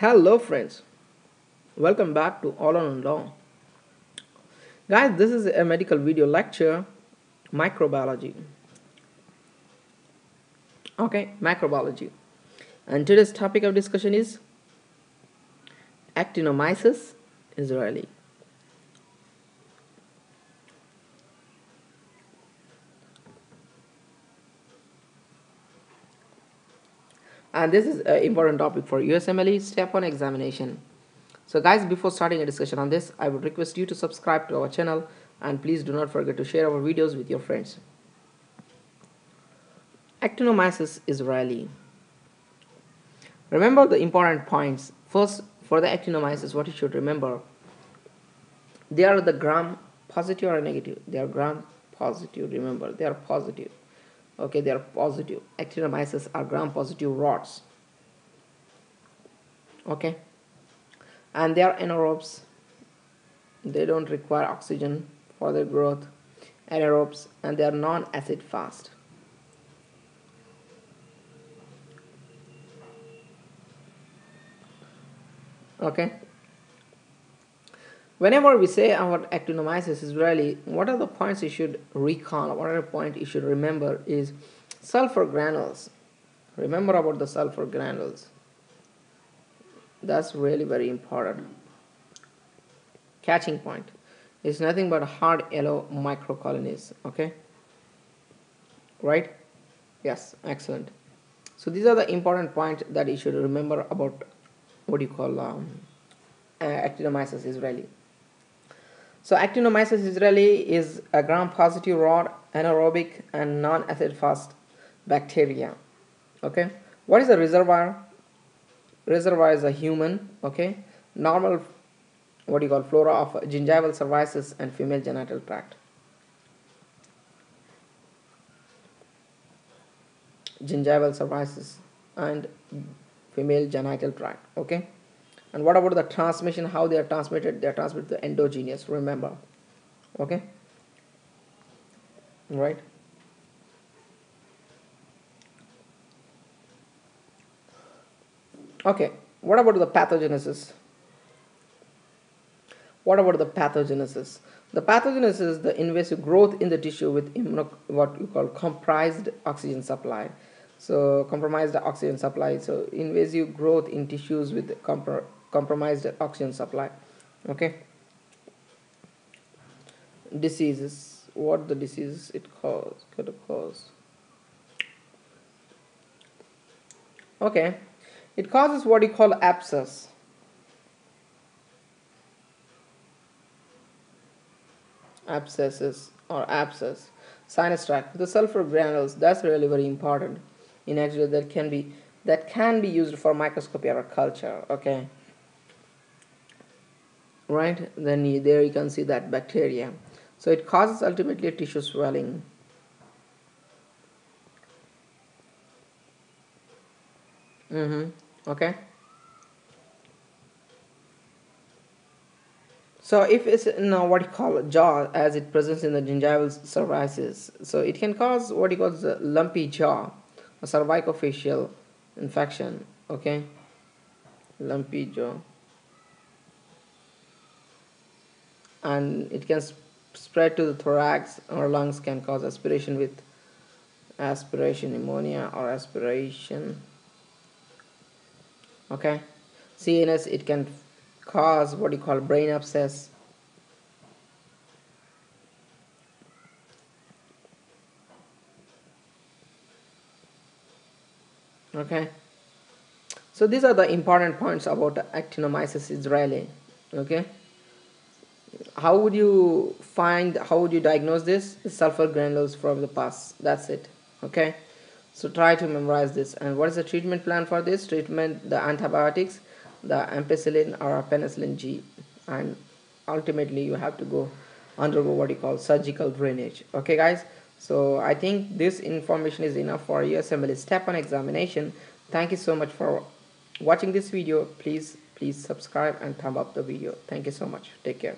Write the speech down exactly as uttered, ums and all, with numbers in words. Hello friends, welcome back to All or None Law. Guys, this is a medical video lecture, microbiology. Okay, microbiology. And today's topic of discussion is Actinomyces israelii. And this is an important topic for U S M L E Step one examination. So guys, before starting a discussion on this, I would request you to subscribe to our channel and please do not forget to share our videos with your friends. Actinomyces israelii. Remember the important points. First, for the actinomyces, what you should remember. They are the gram positive or negative. They are gram positive, remember, they are positive. Okay, they are positive. Actinomyces are gram-positive rods. Okay. And they are anaerobes. They don't require oxygen for their growth. Anaerobes. And they are non-acid fast. Okay. Whenever we say about Actinomyces israelii, what are the points you should recall? What are the points you should remember is sulfur granules. Remember about the sulfur granules. That's really very important. Catching point. It's nothing but hard yellow microcolonies. Okay? Right? Yes, excellent. So these are the important points that you should remember about what do you call um, uh, Actinomyces israelii. So Actinomyces israelii is a gram-positive rod, anaerobic and non-acid-fast bacteria. Okay, what is a reservoir? Reservoir is a human. Okay, normal, what do you call flora of gingival cervices and female genital tract. Gingival cervices and female genital tract. Okay. And what about the transmission, how they are transmitted? They are transmitted to the endogenous, remember. Okay? Right? Okay, what about the pathogenesis? What about the pathogenesis? The pathogenesis is the invasive growth in the tissue with immuno, what you call comprised oxygen supply. So, compromised oxygen supply. So, invasive growth in tissues with compr compromised oxygen supply. Okay. Diseases. What the diseases it cause could cause. Okay. It causes what you call abscess. Abscesses or abscess. Sinus tract. The sulfur granules. That's really very important. In actually that can be that can be used for microscopy or culture. Okay. Right, then you, there you can see that bacteria. So it causes ultimately tissue swelling. Mm-hmm. Okay. So if it's now what you call jaw, as it presents in the gingival cervices, so it can cause what you call the lumpy jaw, a cervicofacial infection. Okay, lumpy jaw. And it can sp spread to the thorax or lungs, can cause aspiration with aspiration pneumonia or aspiration. Okay, C N S, it can cause what you call brain abscess. Okay, so these are the important points about Actinomyces israelii. Okay, how would you find, how would you diagnose this? The sulfur granules from the pus, that's it. Okay, so try to memorize this. And what is the treatment plan for this? Treatment, the antibiotics, the ampicillin or penicillin G, and ultimately you have to go undergo what you call surgical drainage. Okay guys, so I think this information is enough for U S M L E Step one examination. Thank you so much for watching this video. Please, please subscribe and thumb up the video. Thank you so much. Take care.